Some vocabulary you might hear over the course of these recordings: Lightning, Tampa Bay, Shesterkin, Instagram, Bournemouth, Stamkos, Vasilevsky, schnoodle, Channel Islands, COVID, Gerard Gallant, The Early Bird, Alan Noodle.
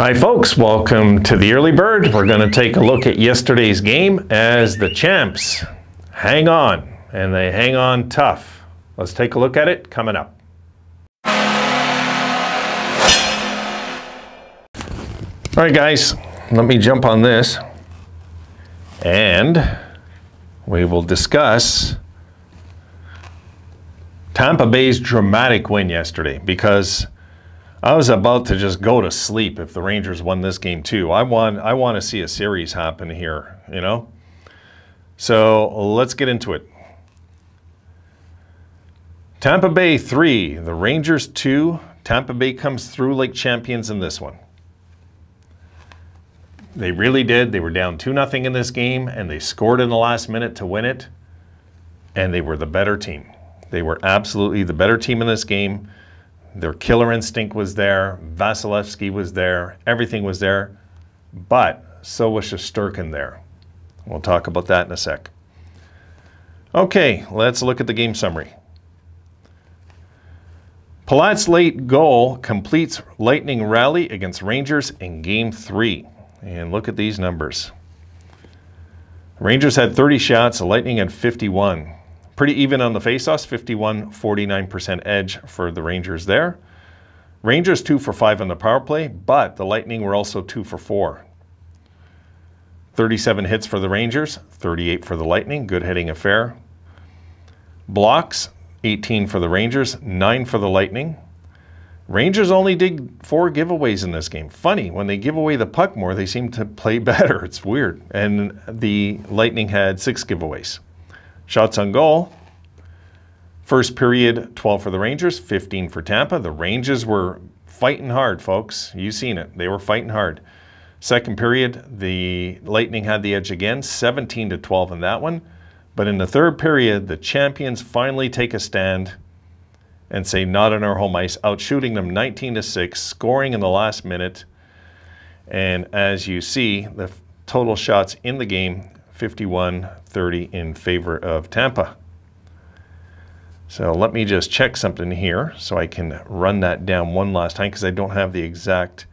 Hi folks, welcome to the Early Bird. We're going to take a look at yesterday's game as the champs hang on, and they hang on tough. Let's take a look at it coming up. All right guys, let me jump on this and we will discuss Tampa Bay's dramatic win yesterday, because I was about to just go to sleep if the Rangers won this game too. I want to see a series happen here, you know? So let's get into it. Tampa Bay 3, the Rangers 2. Tampa Bay comes through like champions in this one. They really did. They were down 2-0 in this game, and they scored in the last minute to win it, and they were the better team. They were absolutely the better team in this game. Their killer instinct was there. Vasilevsky was there. Everything was there. But so was Shesterkin there. We'll talk about that in a sec. Okay, let's look at the game summary. Palat's late goal completes Lightning rally against Rangers in Game 3. And look at these numbers. Rangers had 30 shots. Lightning had 51. Pretty even on the faceoffs, 51, 49% edge for the Rangers there. Rangers 2 for 5 on the power play, but the Lightning were also 2 for 4. 37 hits for the Rangers, 38 for the Lightning, good hitting affair. Blocks, 18 for the Rangers, 9 for the Lightning. Rangers only did 4 giveaways in this game. Funny, when they give away the puck more, they seem to play better. It's weird. And the Lightning had 6 giveaways. Shots on goal, first period, 12 for the Rangers, 15 for Tampa. The Rangers were fighting hard, folks. You've seen it. They were fighting hard. Second period, the Lightning had the edge again, 17 to 12 in that one. But in the third period, the champions finally take a stand and say, not on our home ice, outshooting them 19 to 6, scoring in the last minute. And as you see, the total shots in the game, 51-30 in favor of Tampa. So let me just check something here so I can run that down one last time, because I don't have the exact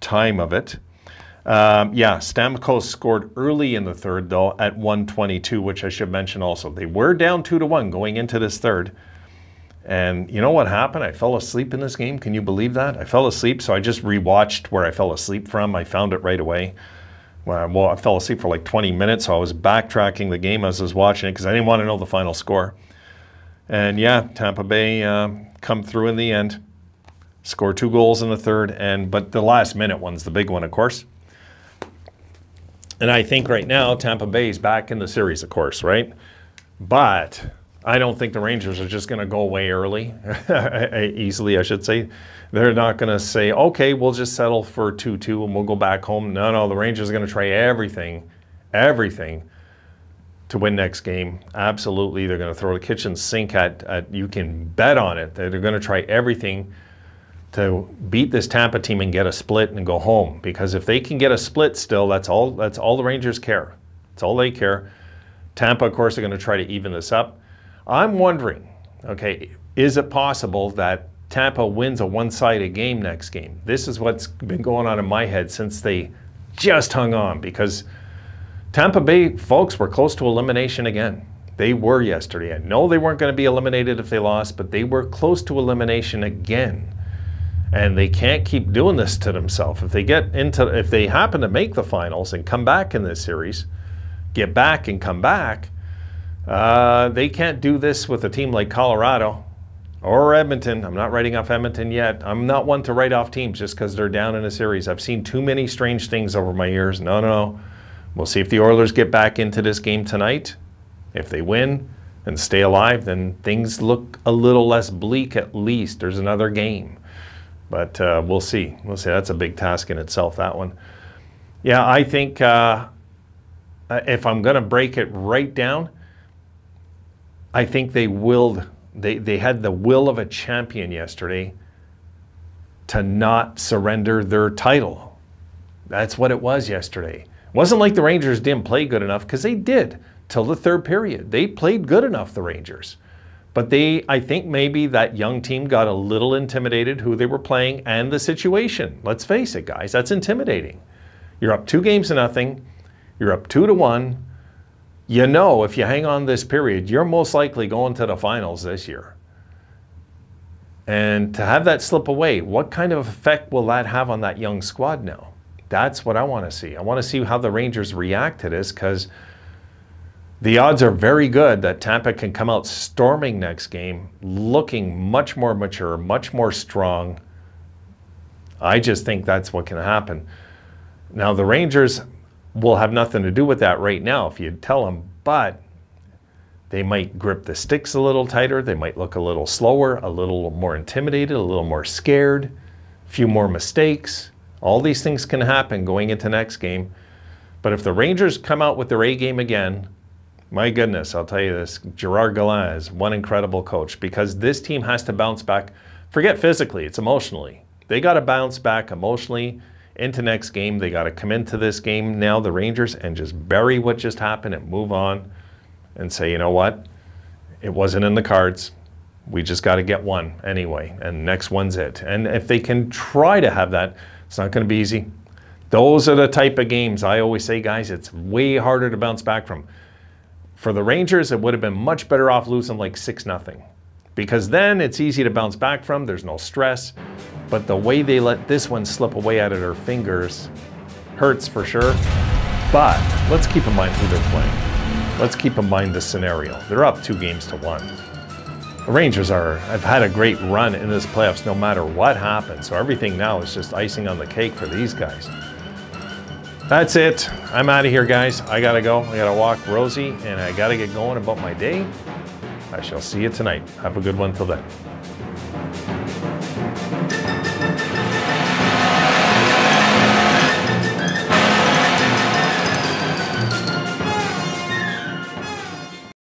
time of it. Yeah, Stamkos scored early in the third though at 1:22, which I should mention also. They were down 2-1 going into this third. And you know what happened? I fell asleep in this game. Can you believe that? I fell asleep, so I just rewatched where I fell asleep from. I found it right away. Well, I fell asleep for like 20 minutes, so I was backtracking the game as I was watching it because I didn't want to know the final score. And yeah, Tampa Bay come through in the end, score 2 goals in the third, but the last minute one's the big one, of course. And I think right now Tampa Bay's back in the series, of course, right? But I don't think the Rangers are just going to go away early, easily, I should say. They're not going to say, okay, we'll just settle for 2-2 and we'll go back home. No, no, the Rangers are going to try everything to win next game. Absolutely, they're going to throw the kitchen sink at you can bet on it. They're going to try everything to beat this Tampa team and get a split and go home. Because if they can get a split still, that's all the Rangers care. That's all they care. Tampa, of course, are going to try to even this up. I'm wondering, okay, is it possible that Tampa wins a one-sided game next game? This is what's been going on in my head since they just hung on, because Tampa Bay, folks, were close to elimination again. They were yesterday. I know they weren't going to be eliminated if they lost, but they were close to elimination again. And they can't keep doing this to themselves. If they happen to make the finals and come back in this series, get back and come back, they can't do this with a team like Colorado or Edmonton. I'm not writing off Edmonton yet. I'm not one to write off teams just because they're down in a series. I've seen too many strange things over my years. No, no. We'll see if the Oilers get back into this game tonight. If they win and stay alive, then things look a little less bleak at least. There's another game. But we'll see. We'll see. That's a big task in itself, that one. Yeah, I think if I'm going to break it right down, I think they willed. They had the will of a champion yesterday to not surrender their title. That's what it was yesterday. It wasn't like the Rangers didn't play good enough, because they did till the third period. They played good enough, the Rangers. But I think maybe that young team got a little intimidated who they were playing and the situation. Let's face it, guys, that's intimidating. You're up 2 games to nothing. You're up 2-1. You know, if you hang on this period, you're most likely going to the finals this year. And to have that slip away, what kind of effect will that have on that young squad now? That's what I want to see. I want to see how the Rangers react to this, because the odds are very good that Tampa can come out storming next game, looking much more mature, much more strong. I just think that's what can happen. Now, the Rangers will have nothing to do with that right now if you tell them, but they might grip the sticks a little tighter. They might look a little slower, a little more intimidated, a little more scared, a few more mistakes. All these things can happen going into next game. But if the Rangers come out with their A game again, my goodness, I'll tell you this, Gerard Gallant is one incredible coach, because this team has to bounce back. Forget physically, it's emotionally. They got to bounce back emotionally into next game. They got to come into this game now, the Rangers, and just bury what just happened and move on and say, you know what? It wasn't in the cards. We just got to get one anyway, and next one's it. And if they can try to have that, it's not going to be easy. Those are the type of games I always say, guys, it's way harder to bounce back from. For the Rangers, it would have been much better off losing like 6-0, because then it's easy to bounce back from. There's no stress. But the way they let this one slip away out of their fingers hurts for sure. But let's keep in mind who they're playing. Let's keep in mind the scenario. They're up 2 games to 1. The Rangers have had a great run in this playoffs no matter what happens. So everything now is just icing on the cake for these guys. That's it. I'm out of here, guys. I gotta go. I gotta walk Rosie, and I gotta get going about my day. I shall see you tonight. Have a good one till then.